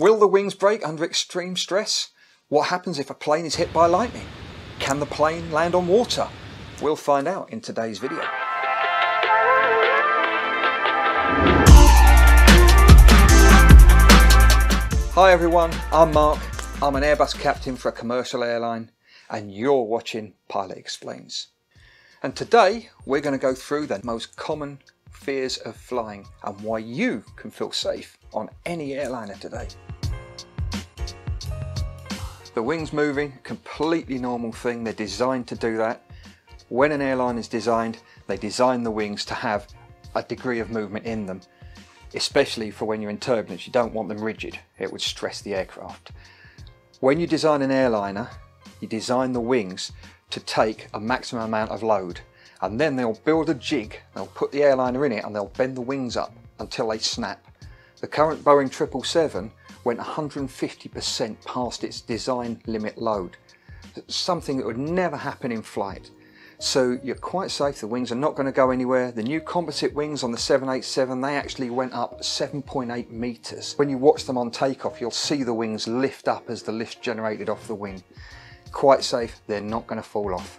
Will the wings break under extreme stress? What happens if a plane is hit by lightning? Can the plane land on water? We'll find out in today's video. Hi everyone, I'm Mark. I'm an Airbus captain for a commercial airline and you're watching Pilot Explains. And today we're going to go through the most common fears of flying and why you can feel safe on any airliner today. The wings moving, completely normal thing. They're designed to do that. When an airline is designed, they design the wings to have a degree of movement in them, especially for when you're in turbulence. You don't want them rigid. It would stress the aircraft. When you design an airliner, you design the wings to take a maximum amount of load, and then they'll build a jig, they'll put the airliner in it and they'll bend the wings up until they snap. The current Boeing 777 went 150% past its design limit load. It's something that would never happen in flight. So you're quite safe, the wings are not going to go anywhere. The new composite wings on the 787, they actually went up 7.8 meters. When you watch them on takeoff, you'll see the wings lift up as the lift generated off the wing. Quite safe, they're not going to fall off.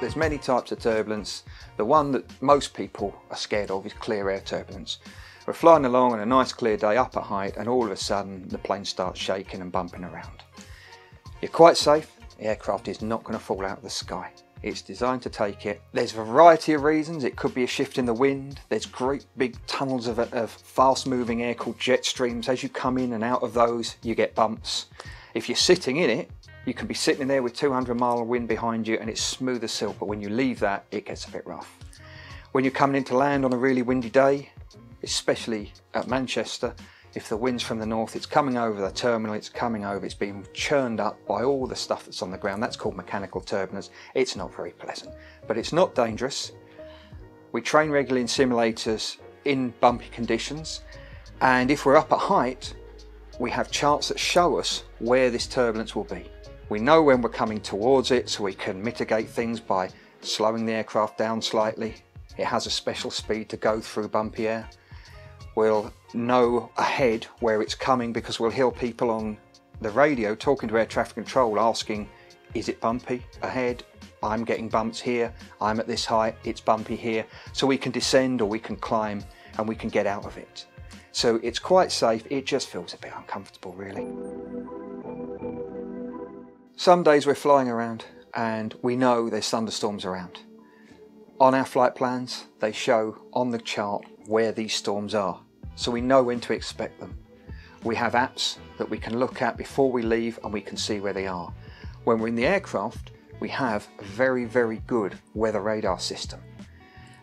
There's many types of turbulence. The one that most people are scared of is clear air turbulence. We're flying along on a nice clear day up at height and all of a sudden the plane starts shaking and bumping around. You're quite safe. The aircraft is not going to fall out of the sky. It's designed to take it. There's a variety of reasons. It could be a shift in the wind. There's great big tunnels of fast moving air called jet streams. As you come in and out of those, you get bumps. If you're sitting in it, you can be sitting in there with 200 mile of wind behind you and it's smooth as silk, but when you leave that, it gets a bit rough. When you're coming in to land on a really windy day, especially at Manchester, if the wind's from the north, it's coming over the terminal, it's coming over, it's being churned up by all the stuff that's on the ground. That's called mechanical turbulence. It's not very pleasant, but it's not dangerous. We train regularly in simulators in bumpy conditions. And if we're up at height, we have charts that show us where this turbulence will be. We know when we're coming towards it, so we can mitigate things by slowing the aircraft down slightly. It has a special speed to go through bumpy air. We'll know ahead where it's coming because we'll hear people on the radio talking to air traffic control asking, is it bumpy ahead? I'm getting bumps here. I'm at this height. It's bumpy here. So we can descend or we can climb and we can get out of it. So it's quite safe. It just feels a bit uncomfortable, really. Some days we're flying around and we know there's thunderstorms around. On our flight plans, they show on the chart where these storms are. So we know when to expect them. We have apps that we can look at before we leave and we can see where they are. When we're in the aircraft, we have a very, very good weather radar system.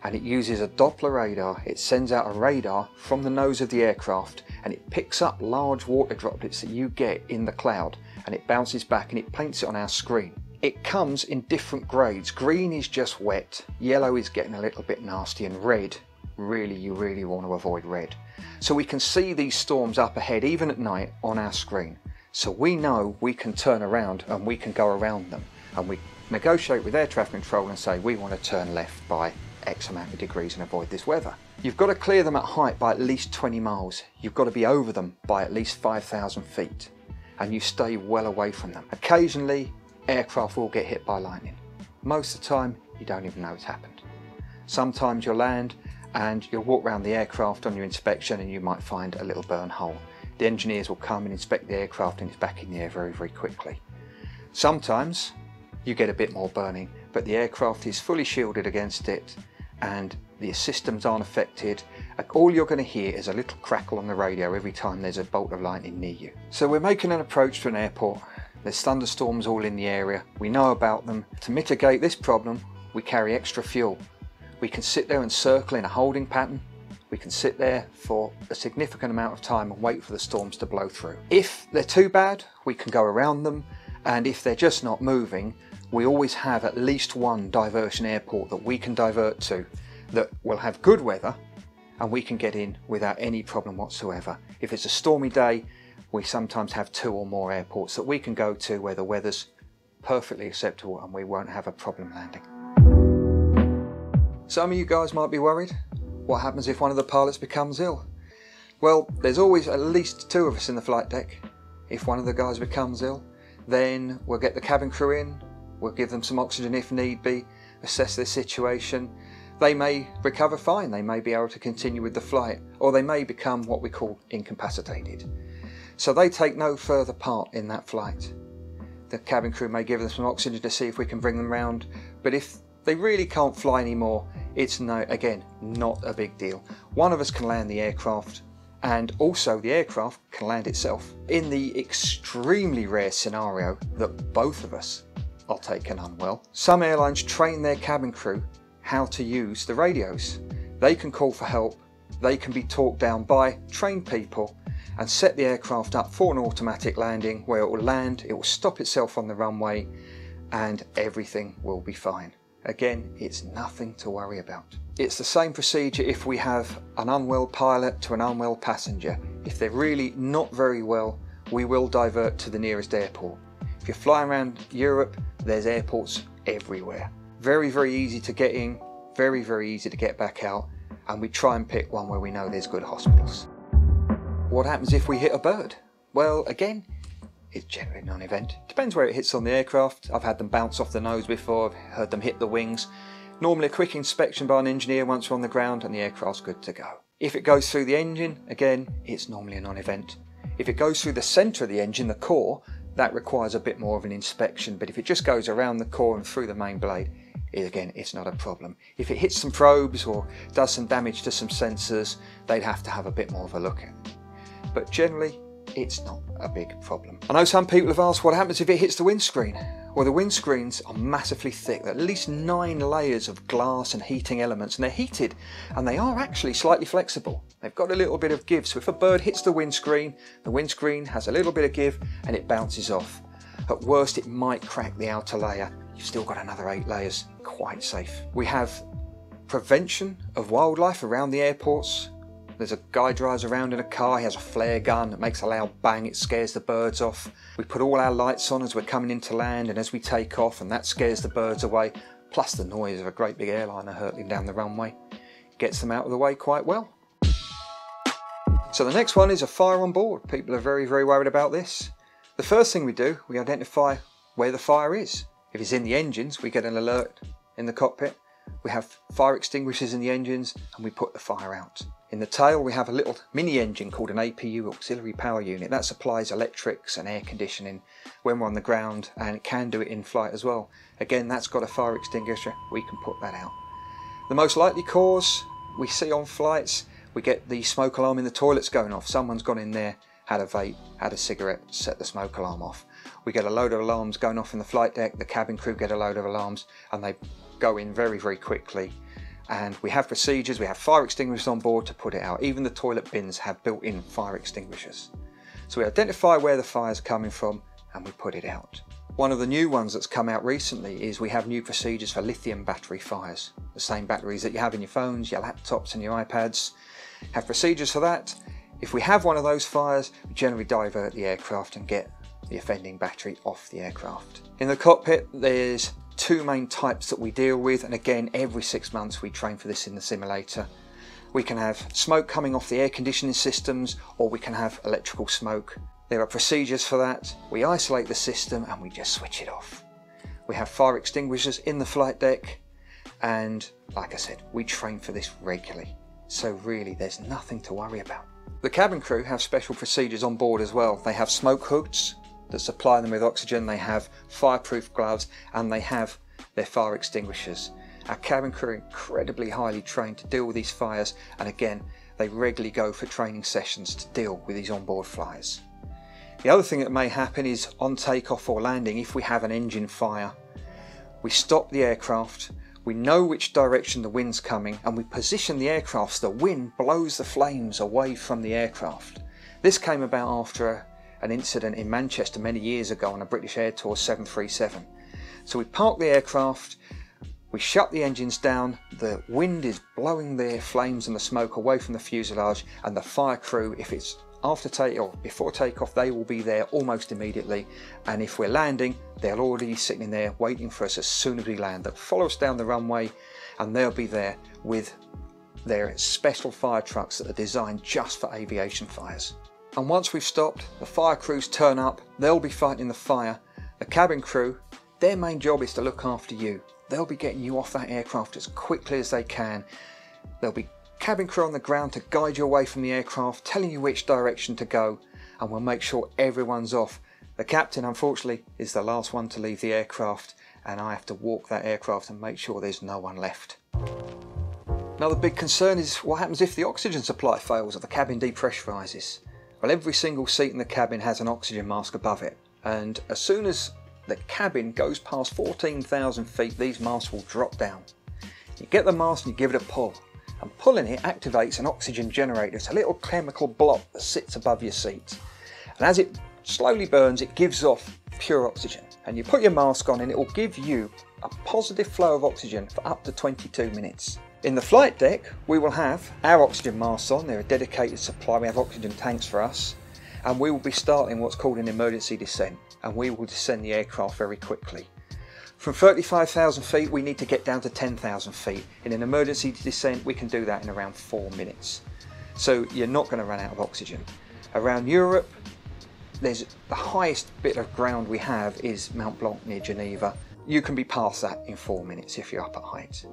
And it uses a Doppler radar. It sends out a radar from the nose of the aircraft and it picks up large water droplets that you get in the cloud and it bounces back and it paints it on our screen. It comes in different grades. Green is just wet, yellow is getting a little bit nasty, and red, really, you really want to avoid red. So we can see these storms up ahead, even at night, on our screen. So we know we can turn around and we can go around them. And we negotiate with air traffic control and say, we want to turn left by X amount of degrees and avoid this weather. You've got to clear them at height by at least 20 miles. You've got to be over them by at least 5,000 feet. And you stay well away from them. Occasionally, aircraft will get hit by lightning. Most of the time, you don't even know it's happened. Sometimes you'll land and you'll walk around the aircraft on your inspection and you might find a little burn hole. The engineers will come and inspect the aircraft and it's back in the air very, very quickly. Sometimes you get a bit more burning, but the aircraft is fully shielded against it and the systems aren't affected. All you're going to hear is a little crackle on the radio every time there's a bolt of lightning near you. So we're making an approach to an airport. There's thunderstorms all in the area. We know about them. To mitigate this problem, we carry extra fuel. We can sit there and circle in a holding pattern. We can sit there for a significant amount of time and wait for the storms to blow through. If they're too bad, we can go around them. And if they're just not moving, we always have at least one diversion airport that we can divert to that will have good weather and we can get in without any problem whatsoever. If it's a stormy day, we sometimes have two or more airports that we can go to where the weather's perfectly acceptable and we won't have a problem landing. Some of you guys might be worried. What happens if one of the pilots becomes ill? Well, there's always at least two of us in the flight deck. If one of the guys becomes ill, then we'll get the cabin crew in, we'll give them some oxygen if need be, assess their situation. They may recover fine, they may be able to continue with the flight, or they may become what we call incapacitated. So they take no further part in that flight. The cabin crew may give them some oxygen to see if we can bring them round, but if they really can't fly anymore, it's not a big deal. One of us can land the aircraft, and also the aircraft can land itself, in the extremely rare scenario that both of us are taken unwell. Some airlines train their cabin crew how to use the radios. They can call for help, they can be talked down by trained people, and set the aircraft up for an automatic landing where it will land, it will stop itself on the runway, and everything will be fine. Again, it's nothing to worry about. It's the same procedure if we have an unwell pilot to an unwell passenger. If they're really not very well, we will divert to the nearest airport. If you're flying around Europe, there's airports everywhere. Very, very easy to get in, very, very easy to get back out, and we try and pick one where we know there's good hospitals. What happens if we hit a bird? Well, again, it's generally a non-event. Depends where it hits on the aircraft. I've had them bounce off the nose before, I've heard them hit the wings. Normally a quick inspection by an engineer once we're on the ground and the aircraft's good to go. If it goes through the engine, again, it's normally a non-event. If it goes through the centre of the engine, the core, that requires a bit more of an inspection, but if it just goes around the core and through the main blade, again, it's not a problem. If it hits some probes or does some damage to some sensors, they'd have to have a bit more of a look at it. But generally, it's not a big problem. I know some people have asked what happens if it hits the windscreen. Well, the windscreens are massively thick, at least 9 layers of glass and heating elements, and they're heated, and they are actually slightly flexible. They've got a little bit of give, so if a bird hits the windscreen has a little bit of give, and it bounces off. At worst, it might crack the outer layer. You've still got another 8 layers, quite safe. We have prevention of wildlife around the airports. There's a guy drives around in a car, he has a flare gun, it makes a loud bang, it scares the birds off. We put all our lights on as we're coming into land and as we take off, and that scares the birds away, plus the noise of a great big airliner hurtling down the runway. Gets them out of the way quite well. So the next one is a fire on board. People are very, very worried about this. The first thing we do, we identify where the fire is. If it's in the engines, we get an alert in the cockpit. We have fire extinguishers in the engines and we put the fire out. In the tail we have a little mini engine called an APU, auxiliary power unit, that supplies electrics and air conditioning when we're on the ground, and it can do it in flight as well. Again, that's got a fire extinguisher, we can put that out. The most likely cause we see on flights, we get the smoke alarm in the toilets going off. Someone's gone in there, had a vape, had a cigarette, set the smoke alarm off. We get a load of alarms going off in the flight deck, the cabin crew get a load of alarms and they go in very, very quickly. And we have procedures, we have fire extinguishers on board to put it out. Even the toilet bins have built-in fire extinguishers. So we identify where the fire's coming from and we put it out. One of the new ones that's come out recently is we have new procedures for lithium battery fires. The same batteries that you have in your phones, your laptops and your iPads. Have procedures for that. If we have one of those fires, we generally divert the aircraft and get the offending battery off the aircraft. In the cockpit, there's two main types that we deal with, and again every 6 months we train for this in the simulator. We can have smoke coming off the air conditioning systems, or we can have electrical smoke. There are procedures for that. We isolate the system and we just switch it off. We have fire extinguishers in the flight deck, and like I said, we train for this regularly, so really there's nothing to worry about. The cabin crew have special procedures on board as well. They have smoke hoods that supply them with oxygen, they have fireproof gloves, and they have their fire extinguishers. Our cabin crew are incredibly highly trained to deal with these fires, and again they regularly go for training sessions to deal with these onboard fires. The other thing that may happen is on takeoff or landing, if we have an engine fire, we stop the aircraft, we know which direction the wind's coming, and we position the aircraft so the wind blows the flames away from the aircraft. This came about after an incident in Manchester many years ago on a British air tour 737. So we park the aircraft, we shut the engines down, the wind is blowing the flames and the smoke away from the fuselage, and the fire crew, if it's after take or before takeoff, they will be there almost immediately, and if we're landing, they'll already be sitting in there waiting for us as soon as we land. They'll follow us down the runway and they'll be there with They're special fire trucks that are designed just for aviation fires. And once we've stopped, the fire crews turn up, they'll be fighting the fire. The cabin crew, their main job is to look after you. They'll be getting you off that aircraft as quickly as they can. There'll be cabin crew on the ground to guide you away from the aircraft, telling you which direction to go, and we'll make sure everyone's off. The captain, unfortunately, is the last one to leave the aircraft, and I have to walk that aircraft and make sure there's no one left. Another big concern is what happens if the oxygen supply fails or the cabin depressurizes. Well, every single seat in the cabin has an oxygen mask above it, and as soon as the cabin goes past 14,000 feet, these masks will drop down. You get the mask and you give it a pull, and pulling it activates an oxygen generator. It's a little chemical block that sits above your seat, and as it slowly burns, it gives off pure oxygen. And you put your mask on and it will give you a positive flow of oxygen for up to 22 minutes. In the flight deck, we will have our oxygen masks on. They're a dedicated supply. We have oxygen tanks for us, and we will be starting what's called an emergency descent, and we will descend the aircraft very quickly. From 35,000 feet, we need to get down to 10,000 feet. In an emergency descent, we can do that in around 4 minutes. So you're not going to run out of oxygen. Around Europe, there's the highest bit of ground we have is Mount Blanc near Geneva. You can be past that in 4 minutes if you're up at height.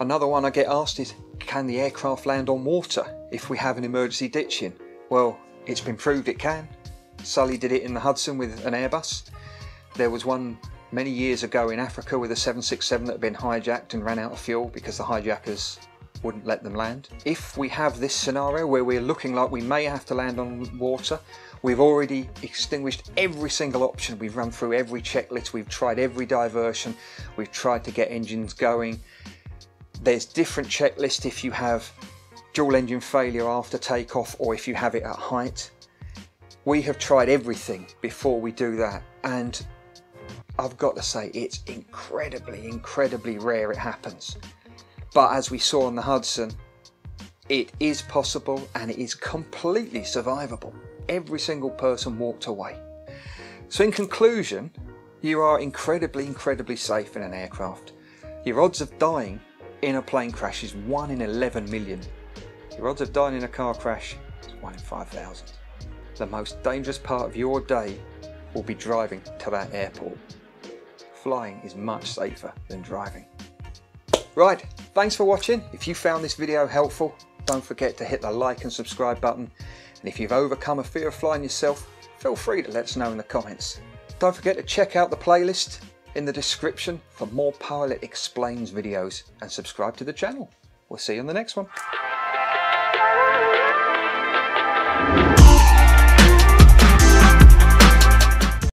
Another one I get asked is, can the aircraft land on water if we have an emergency ditching? Well, it's been proved it can. Sully did it in the Hudson with an Airbus. There was one many years ago in Africa with a 767 that had been hijacked and ran out of fuel because the hijackers wouldn't let them land. If we have this scenario where we're looking like we may have to land on water, we've already extinguished every single option. We've run through every checklist, we've tried every diversion, we've tried to get engines going. There's different checklists if you have dual engine failure after takeoff or if you have it at height. We have tried everything before we do that, and I've got to say it's incredibly rare it happens. But as we saw on the Hudson, it is possible and it is completely survivable. Every single person walked away. So in conclusion, you are incredibly safe in an aircraft. Your odds of dying in a plane crash is 1 in 11 million. Your odds of dying in a car crash is 1 in 5,000. The most dangerous part of your day will be driving to that airport. Flying is much safer than driving. Right, thanks for watching. If you found this video helpful, don't forget to hit the like and subscribe button. And if you've overcome a fear of flying yourself, feel free to let us know in the comments. Don't forget to check out the playlist in the description for more Pilot Explains videos and subscribe to the channel. We'll see you on the next one.